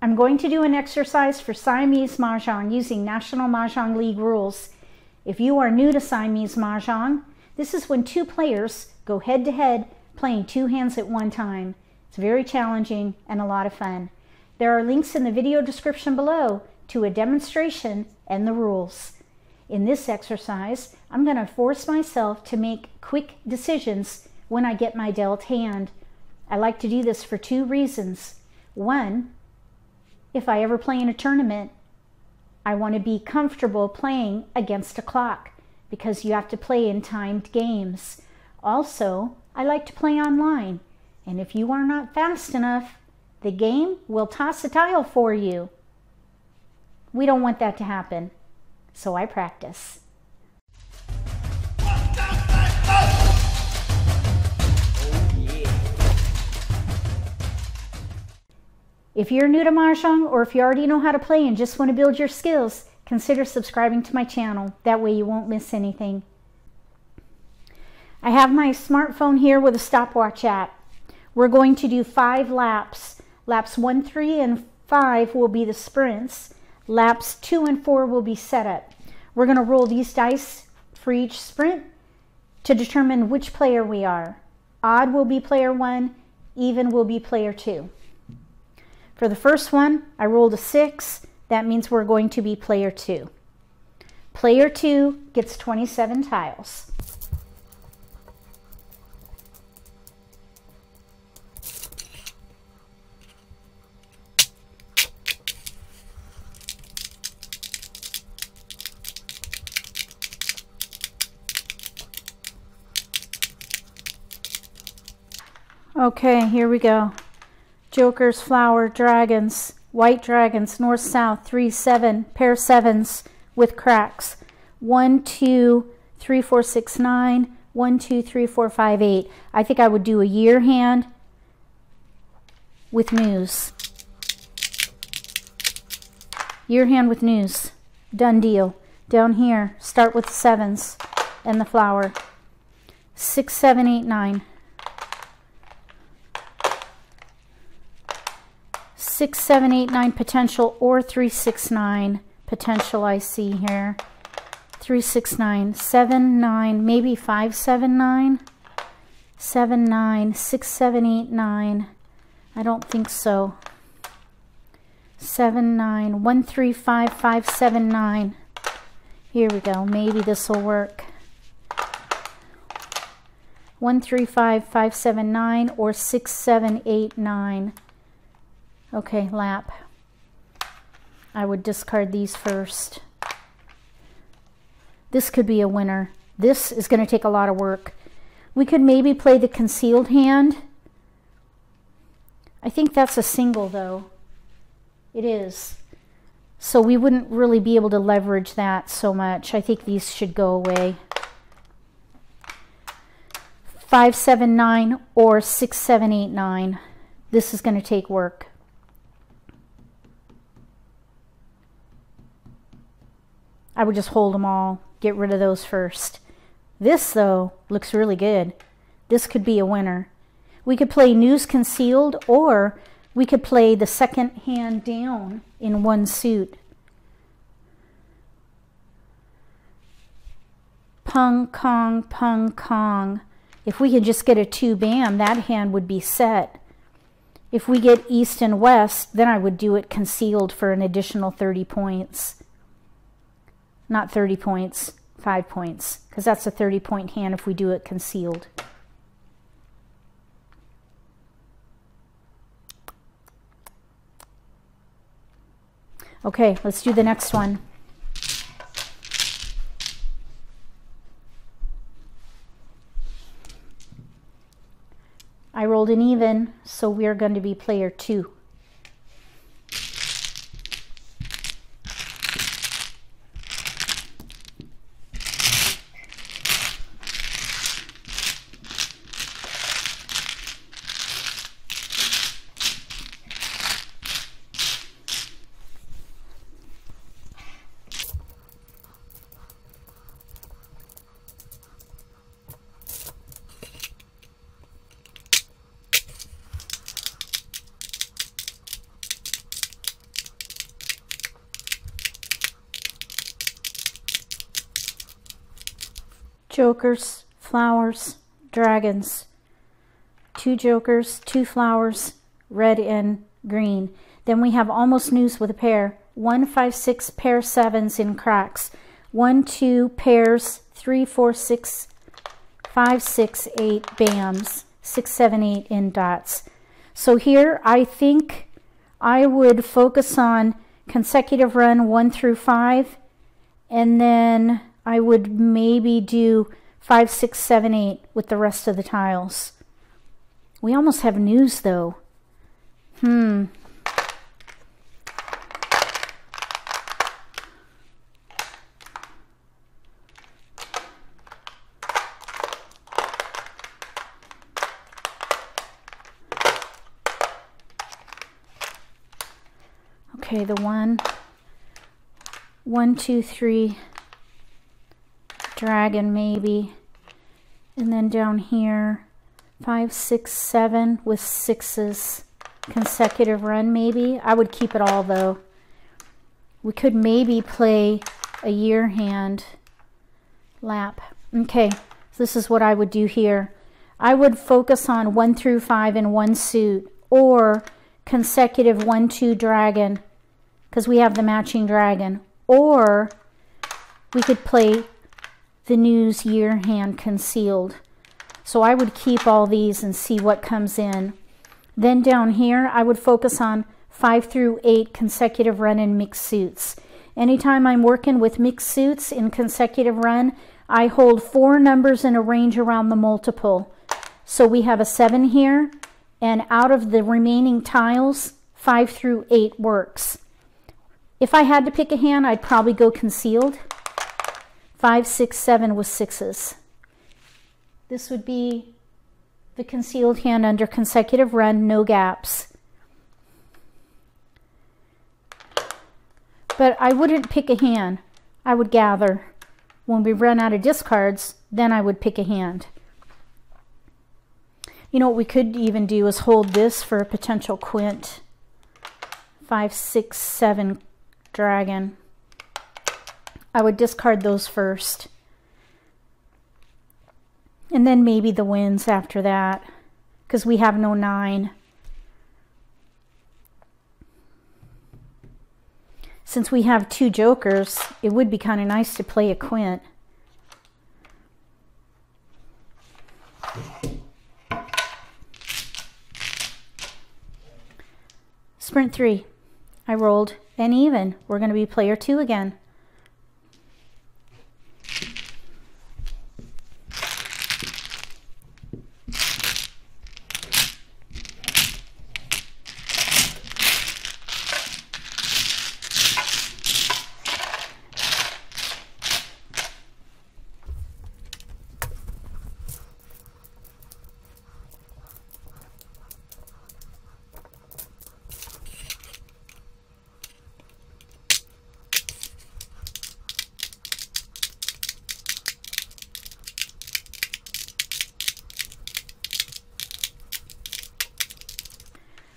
I'm going to do an exercise for Siamese Mahjong using National Mahjong League rules. If you are new to Siamese Mahjong, this is when two players go head-to-head playing two hands at one time. It's very challenging and a lot of fun. There are links in the video description below to a demonstration and the rules. In this exercise, I'm going to force myself to make quick decisions when I get my dealt hand. I like to do this for two reasons. One, if I ever play in a tournament, I want to be comfortable playing against a clock because you have to play in timed games. Also, I like to play online, and if you are not fast enough, the game will toss a tile for you. We don't want that to happen, so I practice. If you're new to Mahjong, or if you already know how to play and just want to build your skills, consider subscribing to my channel. That way you won't miss anything. I have my smartphone here with a stopwatch app. We're going to do 5 laps. Laps 1, 3, and 5 will be the sprints. Laps 2 and 4 will be setup. We're going to roll these dice for each sprint to determine which player we are. Odd will be player 1, even will be player 2. For the first one, I rolled a 6. That means we're going to be player 2. Player 2 gets 27 tiles. Okay, here we go. Jokers, flower, dragons, white dragons, north, south, 3, 7, pair 7s with cracks. 1, 2, 3, 4, 6, 9, 1, 2, 3, 4, 5, 8. I think I would do a year hand with news. Year hand with news. Done deal. Down here, start with 7s and the flower. 6, 7, 8, 9. 6, 7, 8, 9 potential, or 3, 6, 9 potential. I see here 3, 6, 9, 7, 9, maybe 5, 7, 9, 7, 9, 6, 7, 8, 9. I don't think so. 7, 9, 1, 3, 5, 5, 7, 9. Here we go. Maybe this will work. 1, 3, 5, 5, 7, 9, or 6, 7, 8, 9. Okay, lap. I would discard these first. This could be a winner. This is going to take a lot of work. We could maybe play the concealed hand. I think that's a single, though. It is. So we wouldn't really be able to leverage that so much. I think these should go away. 5, 7, 9, or 6, 7, 8, 9. This is going to take work. I would just hold them all, get rid of those first. This, though, looks really good. This could be a winner. We could play news concealed, or we could play the second hand down in one suit. Pung, Kong, Pung, Kong. If we could just get a 2, bam, that hand would be set. If we get east and west, then I would do it concealed for an additional 30 points. Not 30 points, 5 points, because that's a 30-point hand if we do it concealed. Okay, let's do the next one. I rolled an even, so we are going to be player 2. jokers, flowers, dragons. 2 jokers, 2 flowers, red and green. Then we have almost news with a pair. 1, 5, 6, pair sevens in cracks. 1, 2 pairs, 3, 4, 6, 5, 6, 8 bams, 6, 7, 8 in dots. So here I think I would focus on consecutive run 1 through 5, and then I would maybe do 5, 6, 7, 8 with the rest of the tiles. We almost have news though. Okay, the 1, 1, 2, 3, dragon maybe, and then down here 5, 6, 7 with 6s, consecutive run maybe. I would keep it all though. We could maybe play a year hand lap. Okay, so this is what I would do here. I would focus on 1 through 5 in one suit, or consecutive 1, 2 dragon, because we have the matching dragon, or we could play the news year hand concealed. So I would keep all these and see what comes in. Then down here I would focus on 5 through 8 consecutive run in mixed suits. Anytime I'm working with mixed suits in consecutive run, I hold 4 numbers in a range around the multiple. So we have a 7 here, and out of the remaining tiles 5 through 8 works. If I had to pick a hand, I'd probably go concealed. 5, 6, 7 with 6s. This would be the concealed hand under consecutive run, no gaps. But I wouldn't pick a hand. I would gather. When we run out of discards, then I would pick a hand. You know what we could even do is hold this for a potential quint. 5, 6, 7 dragon. I would discard those first, and then maybe the wins after that, because we have no 9. Since we have 2 jokers, it would be kind of nice to play a quint. Sprint 3. I rolled an even. We're going to be player 2 again.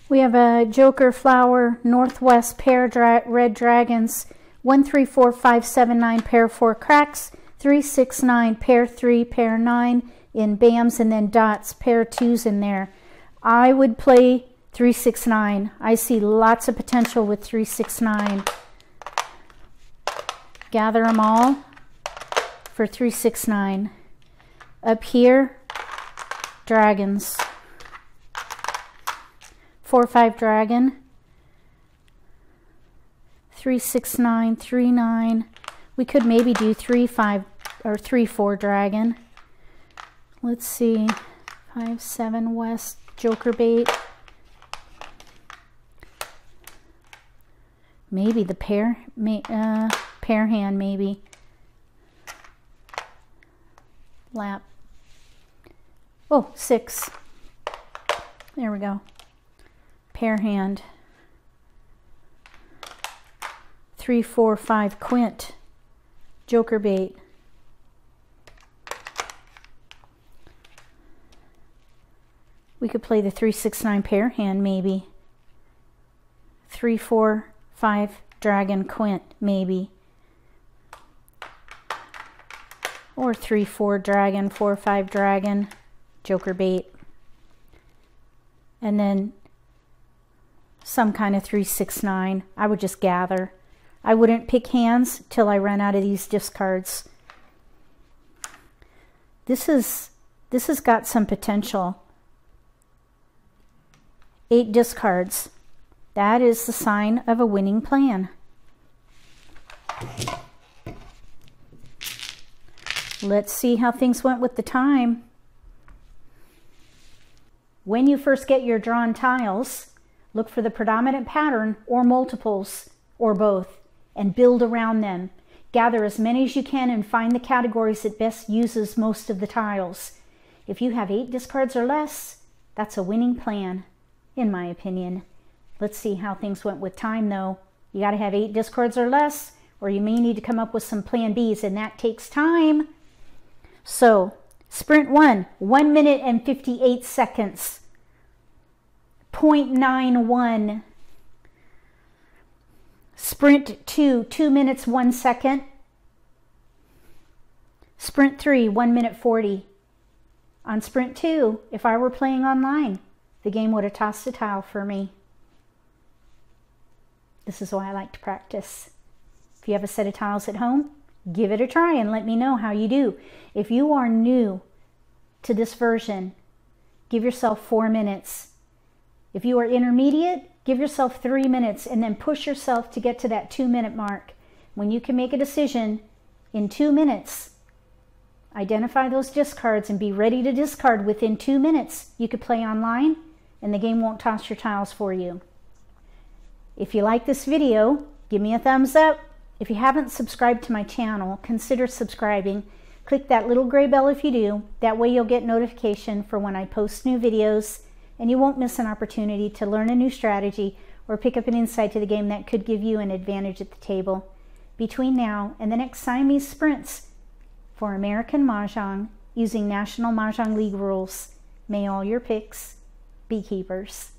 We have a joker, flower, northwest, pair, red dragons, 1, 3, 4, 5, 7, 9, pair 4 cracks, 3, 6, 9, pair 3, pair 9 in bams, and then dots, pair 2s in there. I would play 3, 6, 9. I see lots of potential with 3, 6, 9. Gather them all for 3, 6, 9. Up here, dragons. 4, 5 dragon, 3, 6, 9, 3, 9. We could maybe do 3, 5 or 3, 4 dragon. Let's see, 5, 7 west, joker bait. Maybe the pair, pair hand maybe. Lap. Oh, 6. There we go. Pair hand, 3, 4, 5 quint, joker bait. We could play the 3, 6, 9 pair hand maybe. 3, 4, 5 dragon quint maybe. or 3-4 dragon, 4-5 dragon, joker bait, and then some kind of 3-6-9. I would just gather. I wouldn't pick hands till I ran out of these discards. This has got some potential. 8 discards. That is the sign of a winning plan. Let's see how things went with the time. When you first get your drawn tiles, look for the predominant pattern or multiples or both and build around them. Gather as many as you can and find the categories that best uses most of the tiles. If you have 8 discards or less, that's a winning plan, in my opinion. Let's see how things went with time though. You gotta have 8 discards or less, or you may need to come up with some plan Bs, and that takes time. So, sprint 1, 1 minute and 58 seconds. 0.91. Sprint 2, 2 minutes, 1 second. Sprint 3, 1 minute 40. On sprint 2, if I were playing online, the game would have tossed a tile for me. This is why I like to practice. If you have a set of tiles at home, give it a try and let me know how you do. If you are new to this version, give yourself 4 minutes. If you are intermediate, give yourself 3 minutes and then push yourself to get to that 2 minute mark. When you can make a decision in 2 minutes, identify those discards and be ready to discard within 2 minutes. You could play online and the game won't toss your tiles for you. If you like this video, give me a thumbs up. If you haven't subscribed to my channel, consider subscribing. Click that little gray bell if you do. That way you'll get notification for when I post new videos, and you won't miss an opportunity to learn a new strategy or pick up an insight to the game that could give you an advantage at the table. Between now and the next Siamese sprints for American Mahjong using National Mah Jongg League rules, may all your picks be keepers.